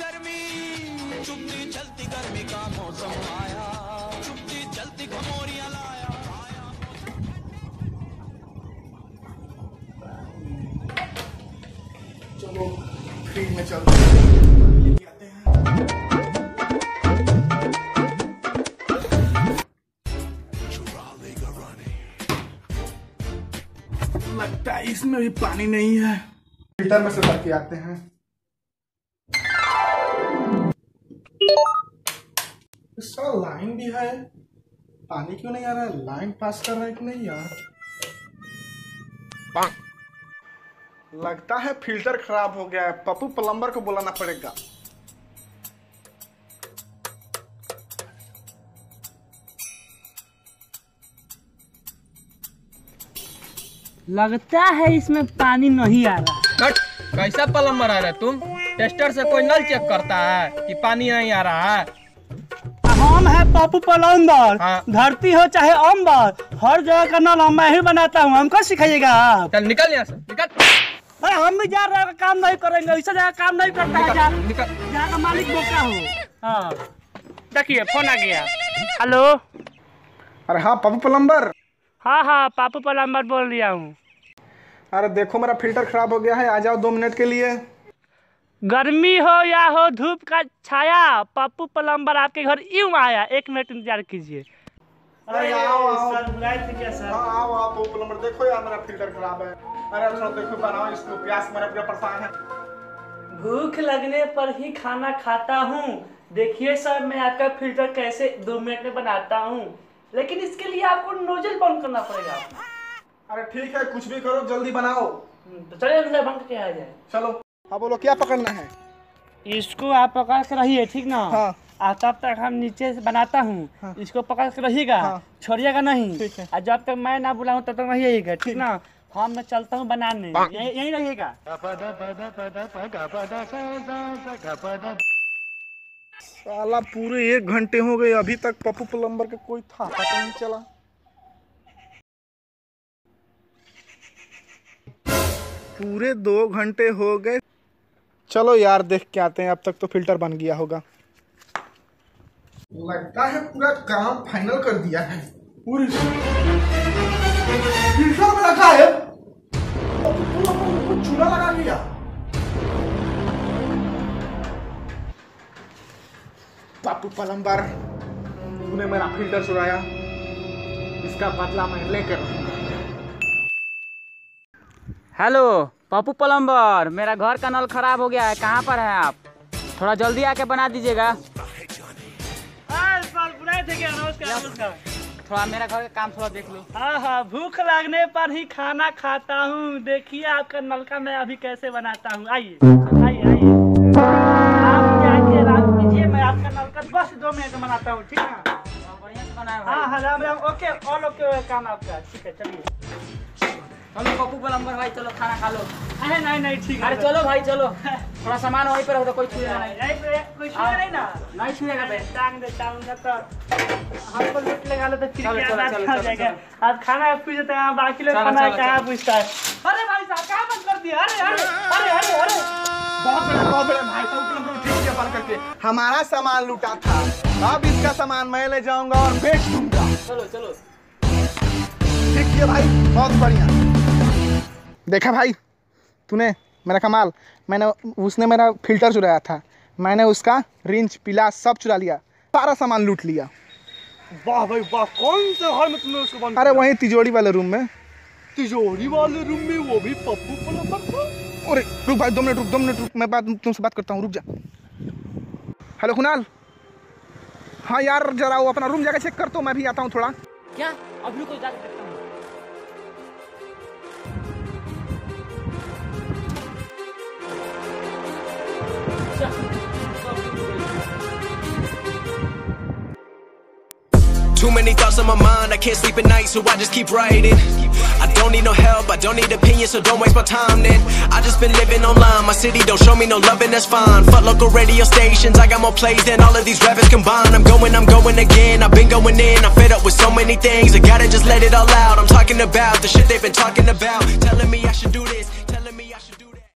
गर्मी, चुपती चलती गर्मी का मौसम आया, चुपती चलती घमोरिया लाया। चलो फ्री में चलते हैं। लगता है इसमें भी पानी नहीं है, फिल्टर में से भर के आते हैं। इसका लाइन भी है, पानी क्यों नहीं आ रहा है? लाइन पास कर रहा है कि नहीं यार? लगता है फिल्टर खराब हो गया है, पप्पू प्लम्बर को बुलाना पड़ेगा। लगता है इसमें पानी नहीं आ रहा। कैसा प्लम्बर आ रहा है तुम? टेस्टर से कोई नल चेक करता है कि पानी नहीं आ रहा है? हम है पप्पू प्लम्बर, धरती हो चाहे अंबर, हर जगह का नल मैं ही बनाता हूँ, हमको सिखाइएगा। चल निकल यहाँ से, निकल। अरे हम भी जा रहे हैं, काम नहीं करेंगे, ऐसा जगह काम नहीं करता है। जहाँ का मालिक बोका हो। देखिए फोन आ गया। हेलो, अरे हाँ पप्पू प्लम्बर। हाँ हाँ पापू प्लम्बर बोल रहा हूँ। अरे देखो मेरा फिल्टर खराब हो गया है, आ जाओ 2 मिनट के लिए। गर्मी हो या हो, धूप का छाया, पापू प्लम्बर आपके घर यूं आया। 1 मिनट इंतजार कीजिए। अरे आओ सर, बुलाए थे क्या सर? हाँ आओ आओ पापू प्लम्बर, देखो यार मेरा फिल्टर खराब है। अरे थोड़ा देखो बनाओ इसको, प्यास मेरा पूरा परेशान है। भूख लगने पर ही खाना खाता हूँ। देखिए सर मैं आपका फिल्टर कैसे 2 मिनट में बनाता हूँ, लेकिन इसके लिए आपको नोजल बंद करना पड़ेगा। अरे ठीक है कुछ भी करो, जल्दी बनाओ। तो चलिए नोजल बंद करके आ जाए। चलो आप बोलो क्या पकड़ना है? इसको आप पकड़ के रहिए, ठीक ना? हाँ। तब तक हम नीचे से बनाता हूँ। हाँ। इसको पकड़ के रहिएगा। हाँ। छोड़िएगा नहीं, ठीक है? जब तक मैं ना बुलाऊँ तब तक रहिएगा, ठीक ना? हाँ मैं चलता हूँ बनाने, यही रहिएगा। साला पूरे 1 घंटे हो गए, अभी तक पप्पू प्लम्बर का कोई था पता नहीं चला। पूरे 2 घंटे हो गए। चलो यार देख के आते हैं, अब तक तो फिल्टर बन गया होगा। लगता है पूरा काम फाइनल कर दिया है। पूरी फिल्टर में लगा है, चूना लगा लिया। पापू प्लम्बर तूने मेरा फिल्टर चुराया, इसका बदला मैं लेकर रहूँगा। हेलो पापू प्लम्बर, मेरा घर का नल खराब हो गया है, कहाँ पर हैं आप? थोड़ा जल्दी आके बना दीजिएगा। नमस्कार, थोड़ा मेरा घर का काम थोड़ा देख लो। हाँ हाँ, भूख लगने पर ही खाना खाता हूँ। देखिए आपका नल का मैं अभी कैसे बनाता हूँ, आइए आइए आइए। आपका नलकट बस 2 मिनट में बनाता हूँ, ठीक है? बढ़िया से बनाया। हाँ हाँ Ram Ram, okay all okay, काम आपका ठीक है। चलिए चलो पप्पू प्लम्बर भाई, चलो खाना खा लो। अरे नहीं नहीं ठीक है। अरे चलो भाई चलो, थोड़ा सामान वहीं पर होगा, कोई छुएगा नहीं। कोई छुएगा नहीं ना? नहीं छुएगा भाई, टांग देता हूँ तो हमको लूट लगा लो तो फिर आज खाना पूछते हैं, बाकी लोग खाना कहाँ पूछता है। अरे भाई साहब क्या बंद कर दिया? अरे अरे अरे अरे अरे बहुत बड़ा भाई, हमारा सामान लूटा था, अब इसका सामान मैं ले जाऊंगा और बेच दूंगा। चलो चलो ठीक है भाई, बहुत बढ़िया। देखा भाई तूने मेरा कमाल, उसने मेरा फिल्टर चुराया था, मैंने उसका रिंच पिला सब चुरा लिया, सारा सामान लूट लिया। वाह भाई वाह, कौन से घर में तुमने उसको बंद? अरे वही तिजोरी वाले रूम में। तिजोरी वाले रूम में, वो भी पप्पू प्लम्बर को? अरे रुक भाई 2 मिनट रुक, 2 मिनट रुक, मैं तुमसे बात करता हूँ, रुक जा। हेलो कुणाल, हाँ यार जरा वो अपना रूम जाकर चेक कर, तो मैं भी आता हूँ थोड़ा। क्या अब रुको जाकर देखता हूँ। Too many thoughts on my mind, I can't sleep at night, so I just keep writing. I don't need no help, I don't need opinions, so don't waste my time then. I just been living online, my city don't show me no loving, that's fine. Fuck local radio stations, I got more plays than all of these rappers combined. I'm going again, I've been going in, I'm fed up with so many things, I gotta just let it all out. I'm talking about the shit they've been talking about, telling me I should do this.